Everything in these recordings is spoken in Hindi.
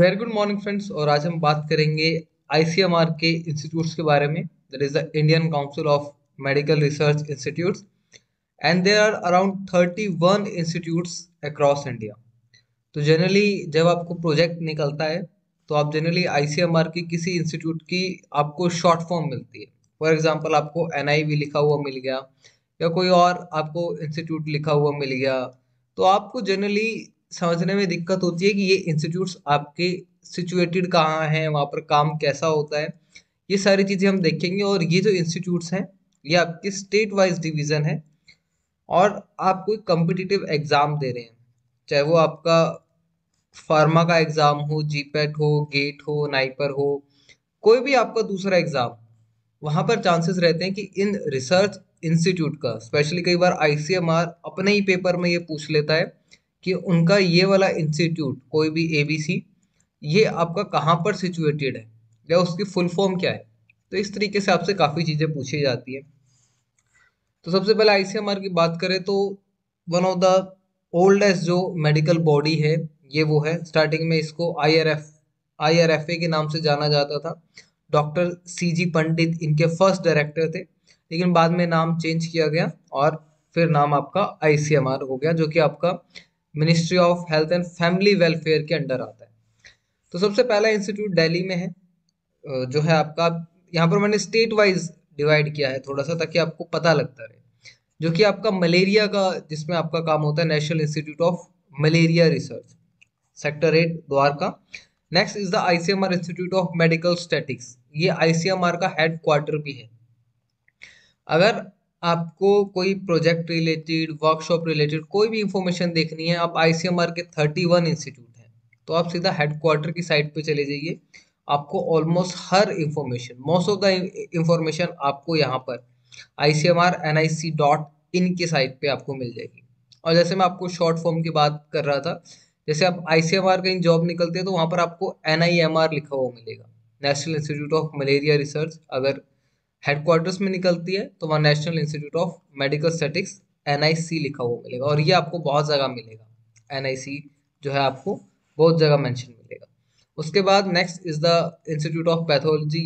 Very good morning friends. और आज हम बात करेंगे ICMR के इंस्टीट्यूट्स के बारे में, that is the Indian council of medical research institutes, and there are around 31 institutes across India. तो जनरली जब आपको प्रोजेक्ट निकलता है तो आप जनरली ICMR की किसी इंस्टीट्यूट की आपको शॉर्ट फॉर्म मिलती है। फॉर एग्जाम्पल आपको NIV लिखा हुआ मिल गया या कोई और आपको इंस्टीट्यूट लिखा हुआ मिल गया, तो आपको जनरली समझने में दिक्कत होती है कि ये इंस्टीट्यूट्स आपके सिचुएटेड कहाँ हैं, वहाँ पर काम कैसा होता है, ये सारी चीज़ें हम देखेंगे। और ये जो इंस्टीट्यूट्स हैं ये आपके स्टेट वाइज डिवीज़न है और आप कोई कॉम्पिटिटिव एग्ज़ाम दे रहे हैं, चाहे वो आपका फार्मा का एग्ज़ाम हो, GPAT हो, गेट हो, नाइपर हो, कोई भी आपका दूसरा एग्ज़ाम, वहाँ पर चांसेस रहते हैं कि इन रिसर्च इंस्टीट्यूट का, स्पेशली कई बार ICMR अपने ही पेपर में ये पूछ लेता है कि उनका ये वाला इंस्टीट्यूट, कोई भी ABC, ये आपका कहाँ पर सिचुएटेड है या उसकी फुल फॉर्म क्या है। तो इस तरीके से आपसे काफ़ी चीज़ें पूछी जाती हैं। तो सबसे पहले ICMR की बात करें तो वन ऑफ द ओल्डेस्ट जो मेडिकल बॉडी है ये वो है। स्टार्टिंग में इसको IRFA के नाम से जाना जाता था। डॉक्टर CG पंडित इनके फर्स्ट डायरेक्टर थे, लेकिन बाद में नाम चेंज किया गया और फिर नाम आपका ICMR हो गया, जो कि आपका ministry of health and family welfare के अंडर आता है। तो सबसे पहला इंस्टीट्यूट दिल्ली में है, जो है आपका, यहाँ पर मैंने स्टेट वाइज डिवाइड किया है थोड़ा सा ताकि आपको पता लगता रहे, जो कि आपका मलेरिया का, जिसमें आपका काम होता है national institute of malaria research, sector 8 Dwarka. Next is the ICMR institute of medical statics, ये ICMR का हेड क्वार्टर भी है। अगर आपको कोई प्रोजेक्ट रिलेटेड, वर्कशॉप रिलेटेड कोई भी इंफॉर्मेशन देखनी है, आप ICMR के 31 इंस्टीट्यूट हैं तो आप सीधा हेडक्वार्टर की साइट पे चले जाइए, आपको ऑलमोस्ट हर information, most of the information आपको यहाँ पर ICMR NIC.in की साइट पे आपको मिल जाएगी। और जैसे मैं आपको शॉर्ट फॉर्म की बात कर रहा था, जैसे आप ICMR कहीं जॉब निकलते हैं तो वहाँ पर आपको NIMR लिखा हुआ मिलेगा, national institute of malaria research. अगर हेडक्वार्टर्स में निकलती है तो वहाँ national institute of medical statics NIC लिखा हुआ मिलेगा, और ये आपको बहुत जगह मिलेगा। NIC जो है आपको बहुत जगह मेंशन मिलेगा। उसके बाद next is the institute of Pathology,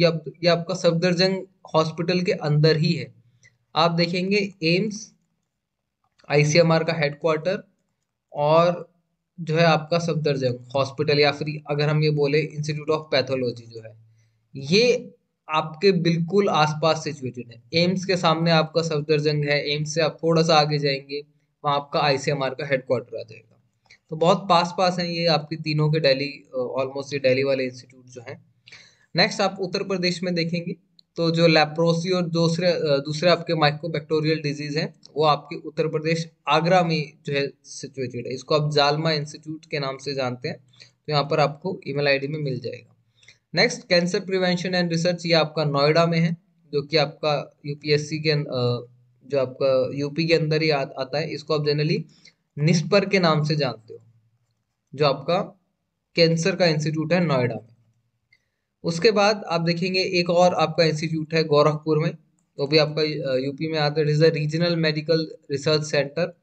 ये आपका सफदरजंग हॉस्पिटल के अंदर ही है। आप देखेंगे एम्स ICMR का हेडक्वार्टर और जो है आपका सफदरजंग हॉस्पिटल, या फिर अगर हम ये बोले इंस्टीट्यूट ऑफ पैथोलॉजी जो है ये आपके बिल्कुल आसपास सिचुएटेड है। एम्स के सामने आपका सफदरजंग है, एम्स से आप थोड़ा सा आगे जाएंगे वहाँ आपका ICMR का हेडक्वार्टर आ जाएगा। तो बहुत पास हैं ये आपके तीनों के, दिल्ली, ऑलमोस्ट ये दिल्ली वाले इंस्टीट्यूट जो हैं। नेक्स्ट आप उत्तर प्रदेश में देखेंगे तो जो लेप्रोसी और दूसरे आपके माइकोबैक्टीरियल डिजीज़ हैं वो आपके उत्तर प्रदेश आगरा में जो है सिचुएटेड है। इसको आप जालमा इंस्टीट्यूट के नाम से जानते हैं, तो यहाँ पर आपको email ID में मिल जाएगा। Next cancer prevention and research, ये आपका नोएडा में है, जो कि आपका UPSC के, जो आपका यूपी के अंदर ही आता है। इसको आप जनरली NISPR के नाम से जानते हो, जो आपका कैंसर का इंस्टीट्यूट है नोएडा में। उसके बाद आप देखेंगे एक और आपका इंस्टीट्यूट है गोरखपुर में, वो भी आपका यूपी में आता है। It is the Regional medical research centre,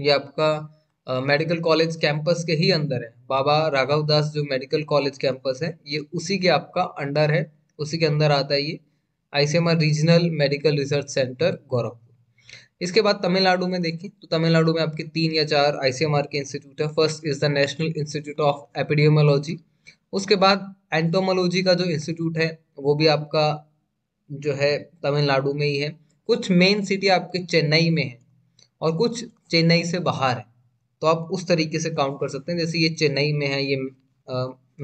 ये आपका मेडिकल कॉलेज कैंपस के ही अंदर है। बाबा राघव दास जो मेडिकल कॉलेज कैंपस है ये उसी के आपका अंडर है, उसी के अंदर आता है ये ICMR Regional medical research centre Gorakhpur. इसके बाद तमिलनाडु में देखें तो तमिलनाडु में आपके 3 या 4 ICMR के इंस्टीट्यूट है। First is the national institute of epidemiology, उसके बाद एंटोमोलॉजी का जो इंस्टीट्यूट है वो भी आपका जो है तमिलनाडु में ही है। कुछ मेन सिटी आपके चेन्नई में है और कुछ चेन्नई से बाहर है, तो आप उस तरीके से काउंट कर सकते हैं। जैसे ये चेन्नई में है, ये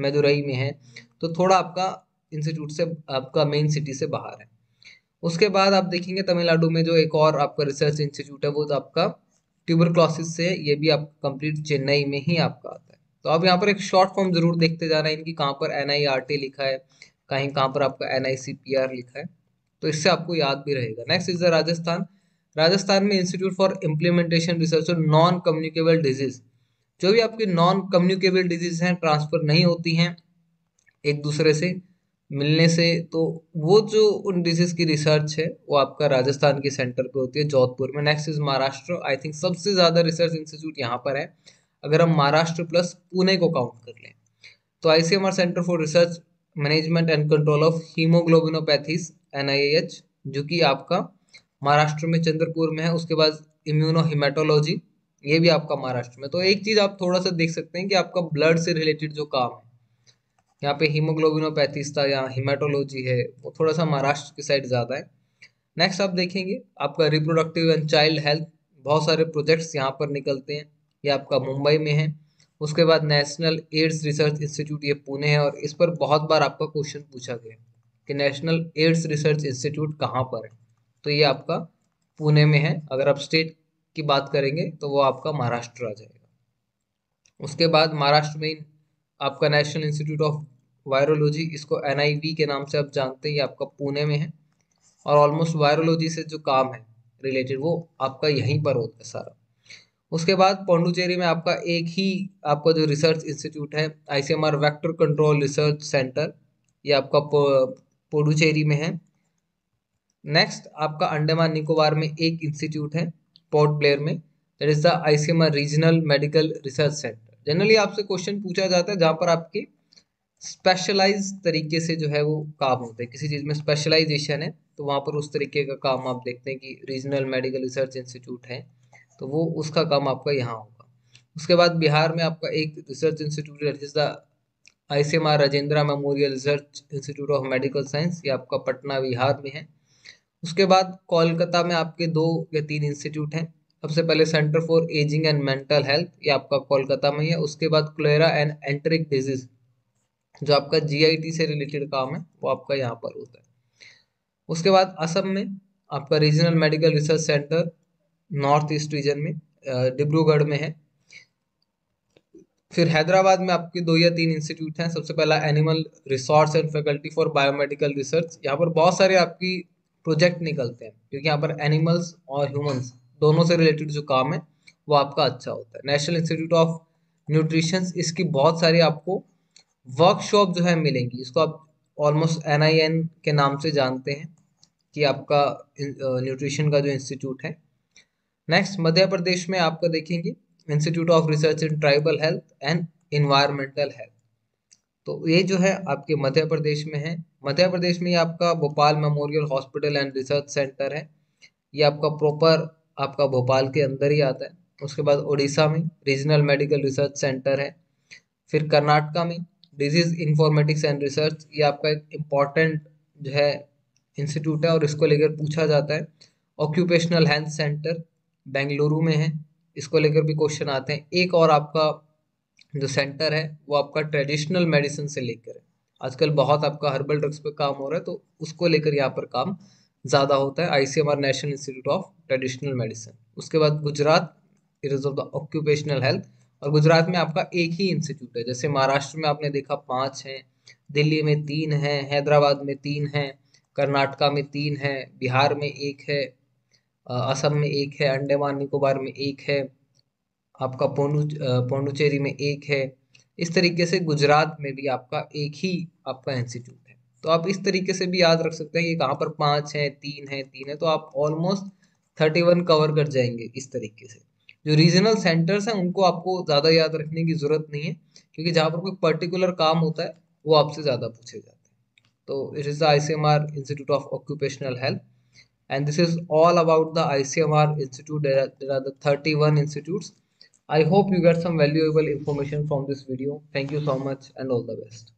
मदुरई में है, तो थोड़ा आपका इंस्टीट्यूट से, आपका मेन सिटी से बाहर है। उसके बाद आप देखेंगे तमिलनाडु में जो एक और आपका रिसर्च इंस्टीट्यूट है वो तो आपका ट्यूबरक्लोसिस से, ये भी आपका कंप्लीट चेन्नई में ही आपका आता है। तो आप यहाँ पर एक शॉर्ट फॉर्म ज़रूर देखते जाना है इनकी, कहाँ पर NIRT लिखा है, कहीं कहाँ पर आपका NICPR लिखा है, तो इससे आपको याद भी रहेगा। Next is the Rajasthan. Rajasthan में इंस्टीट्यूट फॉर इम्प्लीमेंटेशन रिसर्च और नॉन कम्युनिकेबल डिजीज़, जो भी आपके नॉन कम्युनिकेबल डिजीज़ हैं, ट्रांसफ़र नहीं होती हैं एक दूसरे से मिलने से, तो वो जो उन डिजीज़ की रिसर्च है वो आपका राजस्थान के सेंटर पे होती है, जोधपुर में। Next is Maharashtra, I think सबसे ज़्यादा रिसर्च इंस्टीट्यूट यहाँ पर है, अगर हम महाराष्ट्र प्लस पुणे को काउंट कर लें। तो ICMR Centre for research management and control of haemoglobinopathies NIH जो कि आपका महाराष्ट्र में चंद्रपुर में है। उसके बाद इम्यूनो हीमेटोलॉजी, ये भी आपका महाराष्ट्र में। तो एक चीज़ आप थोड़ा सा देख सकते हैं कि आपका ब्लड से रिलेटेड जो काम है यहाँ पे हीमोग्लोबिनोपैथीज था या हीमेटोलॉजी है वो थोड़ा सा महाराष्ट्र की साइड ज़्यादा है। नेक्स्ट आप देखेंगे आपका रिप्रोडक्टिव एंड चाइल्ड हेल्थ, बहुत सारे प्रोजेक्ट्स यहाँ पर निकलते हैं, ये आपका मुंबई में है। उसके बाद नेशनल एड्स रिसर्च इंस्टीट्यूट, ये पुणे है और इस पर बहुत बार आपका क्वेश्चन पूछा गया कि नेशनल एड्स रिसर्च इंस्टीट्यूट कहाँ पर है, तो ये आपका पुणे में है। अगर आप स्टेट की बात करेंगे तो वो आपका महाराष्ट्र आ जाएगा। उसके बाद महाराष्ट्र में आपका नेशनल इंस्टीट्यूट ऑफ वायरोलॉजी, इसको NIV के नाम से आप जानते हैं, ये आपका पुणे में है। और ऑलमोस्ट वायरोलॉजी से जो काम है रिलेटेड वो आपका यहीं पर होता है सारा। उसके बाद पौंडुचेरी में आपका एक ही आपका जो रिसर्च इंस्टीट्यूट है ICMR vector control research centre, ये आपका पौंडुचेरी में है। नेक्स्ट आपका अंडमान निकोबार में एक इंस्टीट्यूट है पोर्ट ब्लेयर में, that is the ICMR Regional medical research centre. Generally आपसे क्वेश्चन पूछा जाता है जहाँ पर आपके स्पेशलाइज तरीके से जो है वो काम होता है, किसी चीज़ में स्पेशलाइजेशन है तो वहाँ पर उस तरीके का काम आप देखते हैं कि रीजनल मेडिकल रिसर्च इंस्टीट्यूट है, तो वो उसका काम आपका यहाँ होगा। उसके बाद बिहार में आपका एक रिसर्च इंस्टीट्यूट है, that is the ICMR Rajendra memorial research institute of medical science, ये आपका पटना बिहार में है। उसके बाद कोलकाता में आपके 2 या 3 इंस्टीट्यूट हैं। सबसे पहले centre for ageing and mental health, ये आपका कोलकाता में है। उसके बाद क्लोरा एंड एंट्रिक डिजीज जो आपका GIT से रिलेटेड काम है वो आपका यहाँ पर होता है। उसके बाद असम में आपका regional medical research centre north east region में डिब्रूगढ़ में है। फिर हैदराबाद में आपके 2 या 3 इंस्टीट्यूट हैं। सबसे पहला animal resource and faculty for biomedical research, यहाँ पर बहुत सारे आपकी प्रोजेक्ट निकलते हैं क्योंकि यहाँ पर एनिमल्स और ह्यूमंस दोनों से रिलेटेड जो काम है वो आपका अच्छा होता है। नेशनल इंस्टीट्यूट ऑफ न्यूट्रिशन, इसकी बहुत सारी आपको वर्कशॉप जो है मिलेंगी, इसको आप ऑलमोस्ट NIN के नाम से जानते हैं कि आपका न्यूट्रिशन का जो इंस्टीट्यूट है। नेक्स्ट मध्य प्रदेश में आपका देखेंगे institute of research in tribal health and environmental health, तो ये जो है आपके मध्य प्रदेश में है। मध्य प्रदेश में ये आपका Bhopal memorial hospital and research centre है, ये आपका प्रॉपर आपका भोपाल के अंदर ही आता है। उसके बाद उड़ीसा में रीजनल मेडिकल रिसर्च सेंटर है। फिर कर्नाटका में डिजीज़ इन्फॉर्मेटिक्स एंड रिसर्च, ये आपका एक इम्पॉर्टेंट जो है इंस्टीट्यूट है और इसको लेकर पूछा जाता है। ऑक्यूपेशनल हेल्थ सेंटर बेंगलुरु में है, इसको लेकर भी क्वेश्चन आते हैं। एक और आपका जो सेंटर है वो आपका ट्रेडिशनल मेडिसिन से लेकर है, आजकल बहुत आपका हर्बल ड्रग्स पे काम हो रहा है तो उसको लेकर यहाँ पर काम ज़्यादा होता है, ICMR national institute of traditional medicine. उसके बाद Gujarat, it is of the occupational health, और गुजरात में आपका एक ही इंस्टीट्यूट है। जैसे महाराष्ट्र में आपने देखा 5 हैं, दिल्ली में 3 हैं, हैदराबाद में 3 हैं, कर्नाटका में 3 हैं, बिहार में 1 है, असम में 1 है, अंडमान निकोबार में 1 है, आपका पौंडुचेरी में 1 है। इस तरीके से गुजरात में भी आपका एक ही आपका इंस्टीट्यूट है। तो आप इस तरीके से भी याद रख सकते हैं कि कहाँ पर 5 है, 3 है, 3 है, तो आप ऑलमोस्ट 31 कवर कर जाएंगे। इस तरीके से जो रीजनल सेंटर्स हैं उनको आपको ज़्यादा याद रखने की ज़रूरत नहीं है क्योंकि जहाँ पर कोई पर्टिकुलर काम होता है वो आपसे ज़्यादा पूछे जाते हैं। तो it is the ICMR institute of occupational health and this is all about the ICMR institute. There are the 31 institutes. I hope you get some valuable information from this video. Thank you so much and all the best.